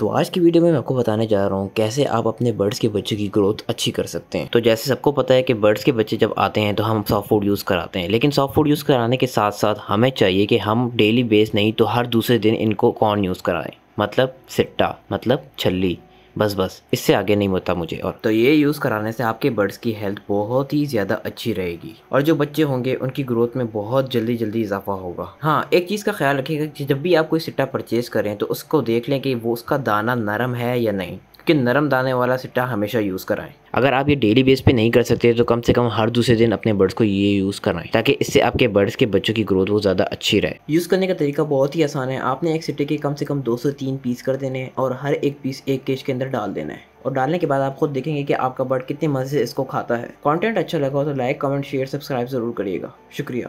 तो आज की वीडियो में मैं आपको बताने जा रहा हूँ कैसे आप अपने बर्ड्स के बच्चे की ग्रोथ अच्छी कर सकते हैं। तो जैसे सबको पता है कि बर्ड्स के बच्चे जब आते हैं तो हम सॉफ्ट फूड यूज़ कराते हैं, लेकिन सॉफ्ट फूड यूज़ कराने के साथ साथ हमें चाहिए कि हम डेली बेस नहीं तो हर दूसरे दिन इनको कॉर्न यूज़ कराएं, मतलब सिट्टा, मतलब छल्ली, बस इससे आगे नहीं होता मुझे। और तो ये यूज़ कराने से आपके बर्ड्स की हेल्थ बहुत ही ज़्यादा अच्छी रहेगी और जो बच्चे होंगे उनकी ग्रोथ में बहुत जल्दी इजाफा होगा। हाँ, एक चीज़ का ख्याल रखिएगा कि जब भी आप कोई सिट्टा परचेज करें तो उसको देख लें कि वो उसका दाना नरम है या नहीं, क्योंकि नरम दाने वाला सिट्टा हमेशा यूज़ कराएं। अगर आप ये डेली बेस पे नहीं कर सकते तो कम से कम हर दूसरे दिन अपने बर्ड्स को ये यूज़ कराएं, ताकि इससे आपके बर्ड्स के बच्चों की ग्रोथ वो ज़्यादा अच्छी रहे। यूज़ करने का तरीका बहुत ही आसान है। आपने एक सिट्टे के कम से कम 2 से 3 पीस कर देने हैं और हर एक पीस एक केज के अंदर डाल देना है और डालने के बाद आप खुद देखेंगे कि आपका बर्ड कितने मज़े से इसको खाता है। कॉन्टेंट अच्छा लगा हो तो लाइक, कमेंट, शेयर, सब्सक्राइब ज़रूर करिएगा। शुक्रिया।